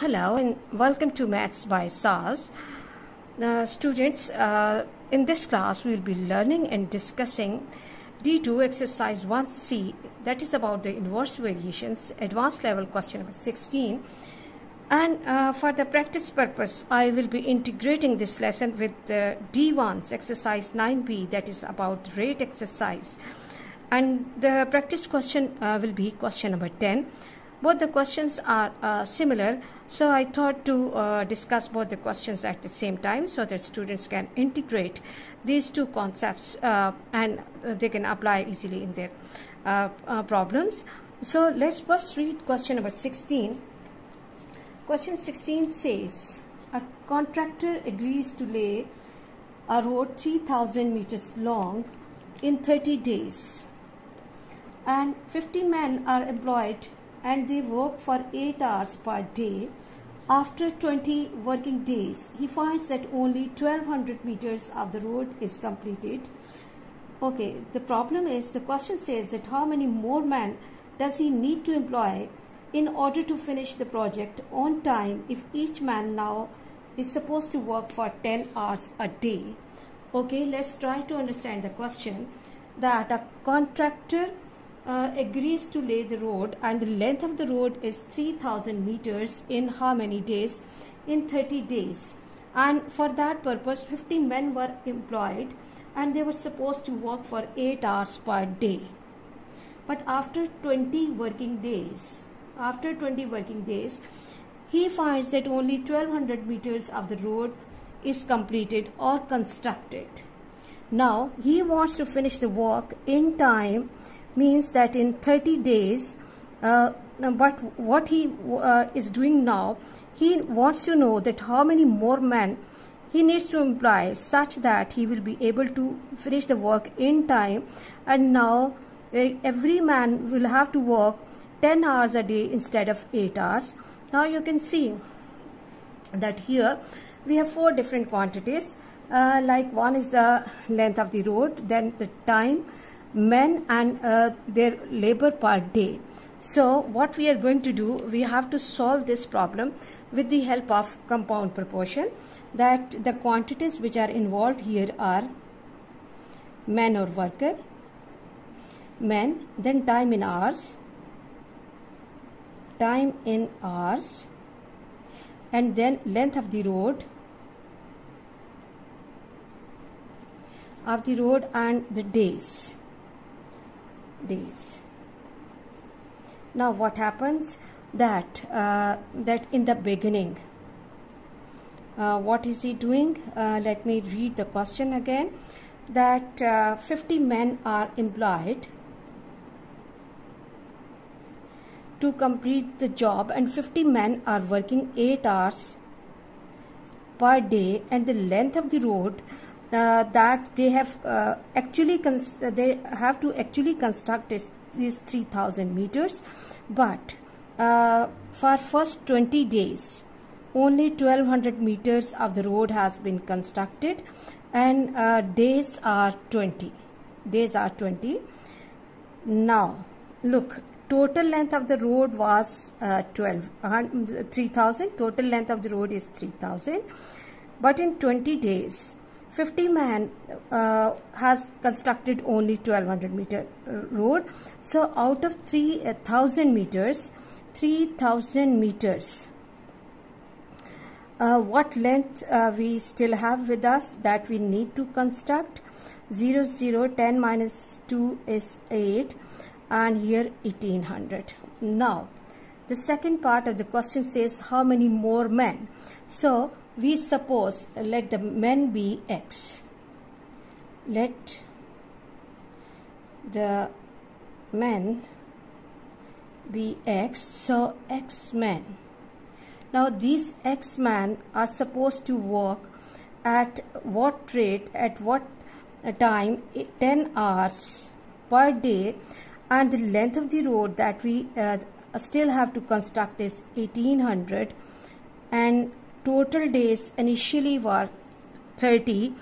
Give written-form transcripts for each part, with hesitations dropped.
Hello and welcome to Maths by SAZ. Students, in this class we will be learning and discussing D2 exercise 1C, that is about the inverse variations, advanced level question number 16. And for the practice purpose, I will be integrating this lesson with D1's exercise 9B, that is about rate exercise. And the practice question will be question number 10. Both the questions are similar, so I thought to discuss both the questions at the same time so that students can integrate these two concepts and they can apply easily in their problems. So let's first read question number 16. Question 16 says, a contractor agrees to lay a road 3,000 meters long in 30 days, and 50 men are employed and they work for 8 hours per day. After 20 working days, he finds that only 1200 meters of the road is completed. Okay, the problem is, the question says that how many more men does he need to employ in order to finish the project on time if each man now is supposed to work for 10 hours a day. Okay, let's try to understand the question, that a contractor agrees to lay the road, and the length of the road is 3,000 meters in how many days? In 30 days. And for that purpose 50 men were employed and they were supposed to work for 8 hours per day. But after 20 working days, he finds that only 1200 meters of the road is completed or constructed. Now he wants to finish the work in time, means that in 30 days, but what he is doing now, he wants to know that how many more men he needs to employ such that he will be able to finish the work in time. And now every man will have to work 10 hours a day instead of 8 hours. Now you can see that here we have 4 different quantities, like one is the length of the road, then the time, men, and their labor per day. So what we are going to do, we have to solve this problem with the help of compound proportion, that the quantities which are involved here are men or worker, men, then time in hours, and then length of the road and the days. Now what happens, that in the beginning, what is he doing? Let me read the question again, that 50 men are employed to complete the job, and 50 men are working 8 hours per day, and the length of the road that they have to construct is 3,000 meters, but for first 20 days only 1,200 meters of the road has been constructed, and days are 20. Now look, total length of the road was 3,000. Total length of the road is 3,000, but in 20 days 50 men has constructed only 1200 meter road. So out of 3,000 meters, what length we still have with us that we need to construct? 10 minus 2 is 8, and here 1800. Now the second part of the question says how many more men. So we suppose, let the men be X. Let the men be X. So X men. Now these X men are supposed to work at what rate, at what time? 10 hours per day, and the length of the road that we still have to construct is 1800, and total days initially were 30,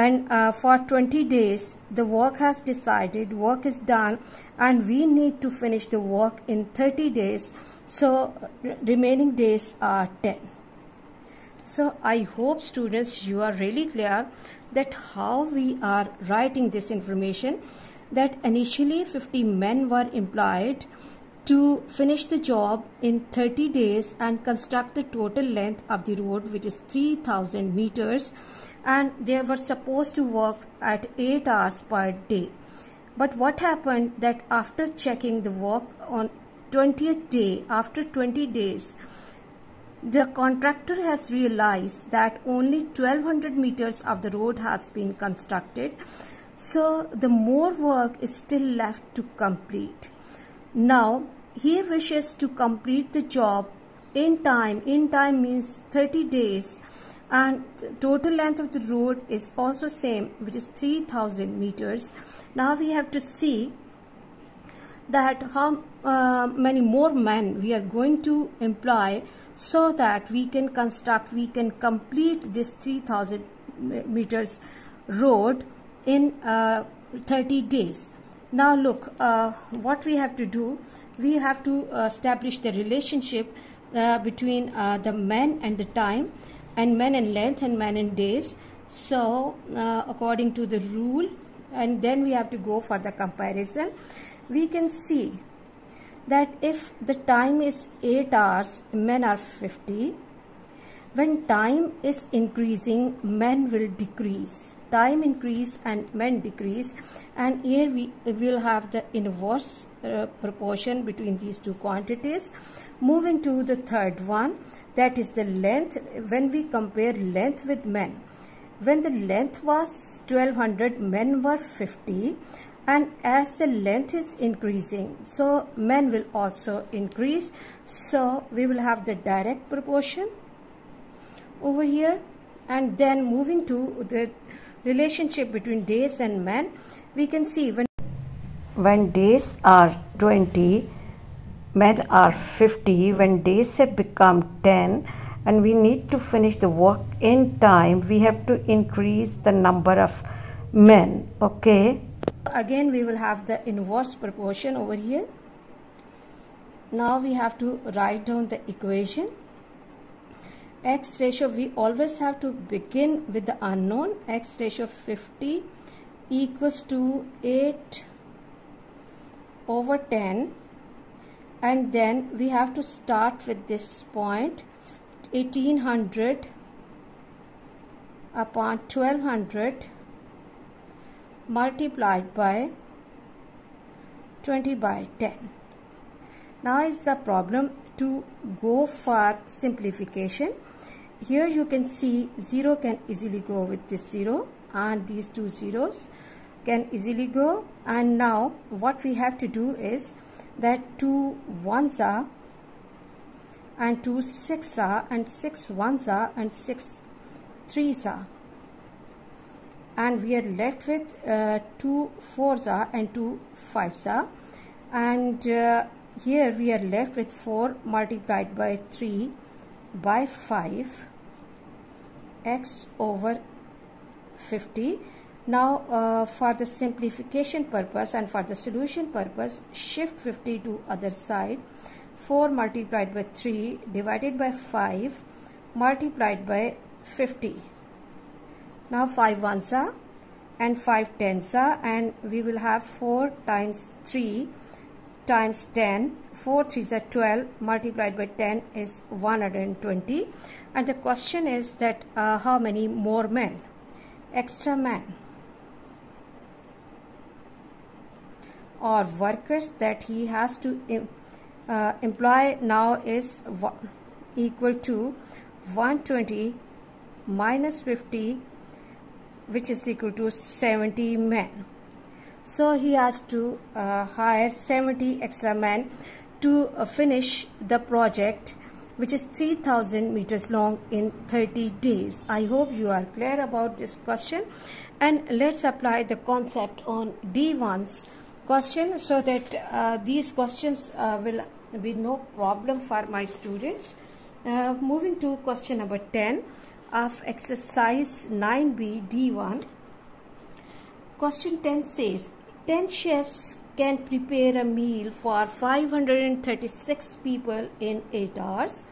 and for 20 days the work has decided, work is done, and we need to finish the work in 30 days. So remaining days are 10. So I hope students you are really clear that how we are writing this information, that initially 50 men were employed to finish the job in 30 days and construct the total length of the road, which is 3,000 meters, and they were supposed to work at 8 hours per day. But what happened that after checking the work on 20th day, after 20 days, the contractor has realized that only 1,200 meters of the road has been constructed. So the more work is still left to complete. Now, he wishes to complete the job in time. In time means 30 days, and the total length of the road is also same, which is 3,000 meters. Now we have to see that how many more men we are going to employ so that we can construct, we can complete this 3,000 meters road in 30 days. Now look, what we have to do, we have to establish the relationship between the men and the time, and men and length, and men and days. So according to the rule, and then we have to go for the comparison. We can see that if the time is 8 hours, men are 50. When time is increasing, men will decrease. Time increase and men decrease, and here we will have the inverse proportion between these two quantities. Moving to the third one, that is the length. When we compare length with men, when the length was 1200, men were 50, and as the length is increasing, so men will also increase. So we will have the direct proportion over here. And then moving to the relationship between days and men, we can see when days are 20, men are 50. When days have become 10 and we need to finish the work in time, we have to increase the number of men. Okay, again we will have the inverse proportion over here. Now we have to write down the equation. X ratio, we always have to begin with the unknown. X ratio 50 equals to 8/10, and then we have to start with this point, 1800 upon 1200 multiplied by 20/10. Now is the problem to go for simplification. Here you can see 0 can easily go with this 0, and these two zeros can easily go. And now what we have to do is that 2 1s are, and 2 6 are, and 6 1s are, and 6 3s are, and we are left with 2 4s are, and 2 5s are, and here we are left with 4 multiplied by 3 by 5, x over 50. Now for the simplification purpose and for the solution purpose, shift 50 to other side. 4 multiplied by 3 divided by 5 multiplied by 50. Now 5 1s are and 5 10s are, and we will have 4 times 3 times 10, 4 3s are 12, multiplied by 10 is 120. And the question is that how many more men, extra men or workers that he has to employ now is equal to 120 minus 50, which is equal to 70 men. So he has to hire 70 extra men to finish the project, which is 3,000 meters long in 30 days. I hope you are clear about this question, and let's apply the concept on D1's question so that these questions will be no problem for my students. Moving to question number 10 of exercise 9B D1. Question 10 says 10 chefs can prepare a meal for 536 people in 8 hours.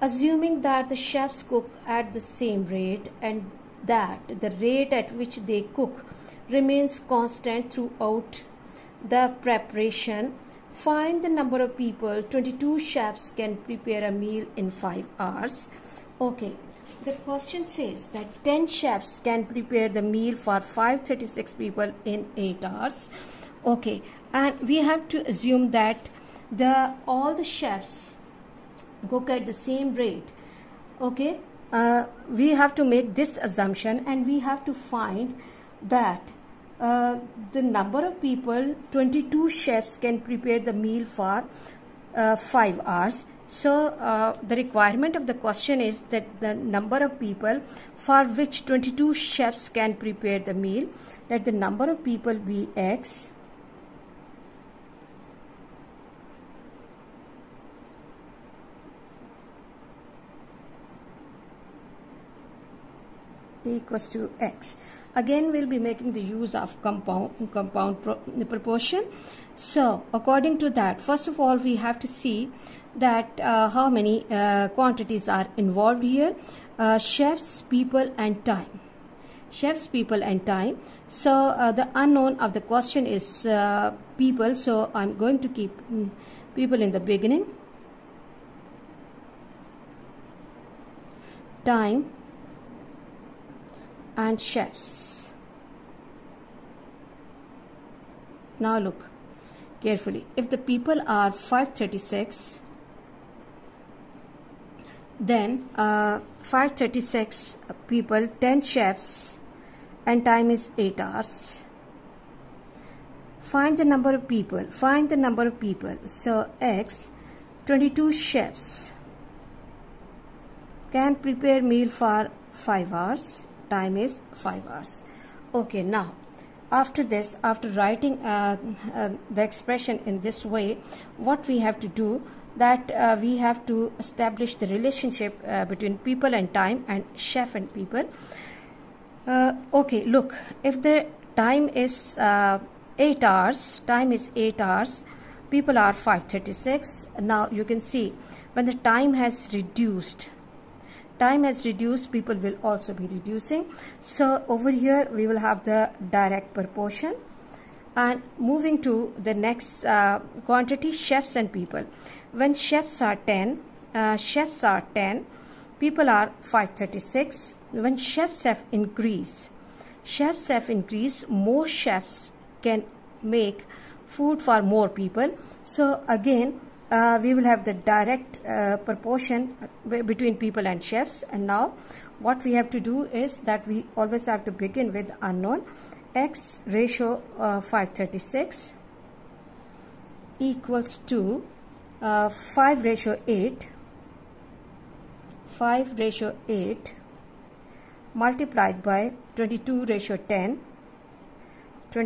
Assuming that the chefs cook at the same rate and that the rate at which they cook remains constant throughout the preparation, find the number of people 22 chefs can prepare a meal in 5 hours. Okay, the question says that 10 chefs can prepare the meal for 536 people in 8 hours. Okay, and we have to assume that all the chefs cook at the same rate. Okay, we have to make this assumption and we have to find that the number of people 22 chefs can prepare the meal for 5 hours. So the requirement of the question is that the number of people for which 22 chefs can prepare the meal, let the number of people be X. Equals to X. Again, we'll be making the use of compound proportion. So, according to that, first of all, we have to see that how many quantities are involved here. Chefs, people, and time. Chefs, people, and time. So, the unknown of the question is people. So, I'm going to keep people in the beginning. Time. And chefs. Now look carefully. If the people are 536, then 536 people, 10 chefs, and time is 8 hours. Find the number of people. Find the number of people. So X, 22 chefs can prepare meal for 5 hours. Time is 5 hours. Okay, now after this, after writing the expression in this way, what we have to do that we have to establish the relationship between people and time and chef and people. Okay, look, if the time is 8 hours, time is 8 hours, people are 536. Now you can see when the time has reduced, people will also be reducing. So over here we will have the direct proportion. And moving to the next quantity, chefs and people. When chefs are 10, people are 536. When chefs have increased, more chefs can make food for more people. So again, we will have the direct proportion between people and chefs. And now what we have to do is that we always have to begin with unknown. X ratio 536 equals to 5 ratio 8 multiplied by 22 ratio 10. Now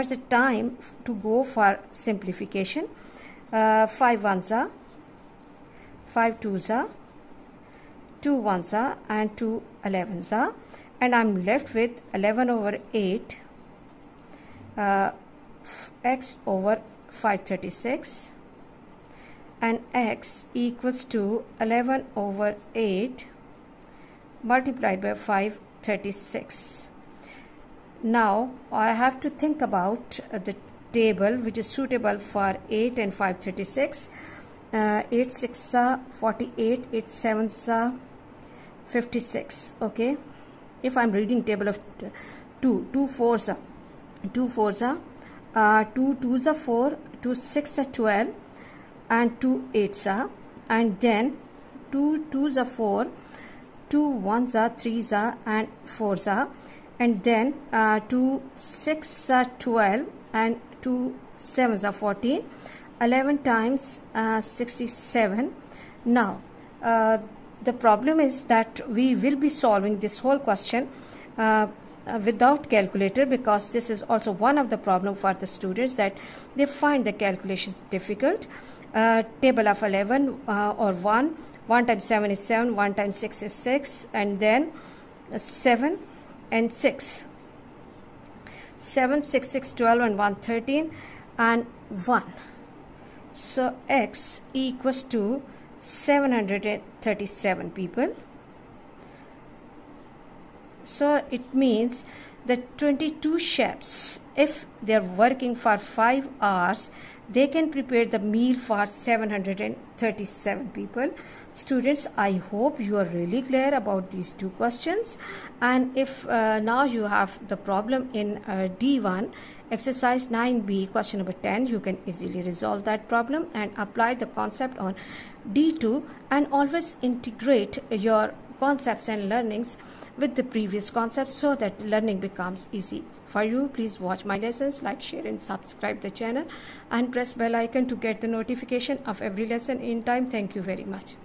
it's a time to go for simplification. 5 ones are, 5 twos are, 2 ones are, and 2 elevens are. And I'm left with 11 over 8, X over 536. And X equals to 11 over 8 multiplied by 536. Now I have to think about the table which is suitable for 8 and 536. 8 6 are 48, 8 7 are 56. Okay, if I'm reading table of 2 4s are 2 2s are 4, 2 6 are 12, and 2 8s are, and then 2 2s are 4, 2 1s are, 3s are, and 4s are. And then 2 6 are 12 and 2 7 are 14. 11 times 67. Now the problem is that we will be solving this whole question without calculator, because this is also one of the problem for the students that they find the calculations difficult. Table of 11 or 1 times 7 is 7, 1 times 6 is 6, and then 7. and 6. 7, 6, 6, 12 and 1, 13 and 1. So x equals to 737 people. So it means that 22 chefs, if they are working for 5 hours, they can prepare the meal for 737 people. Students, I hope you are really clear about these two questions. And if now you have the problem in D1, exercise 9b, question number 10, you can easily resolve that problem and apply the concept on D2, and always integrate your concepts and learnings with the previous concepts so that learning becomes easy for you. Please watch my lessons, like, share and subscribe the channel, and press bell icon to get the notification of every lesson in time. Thank you very much.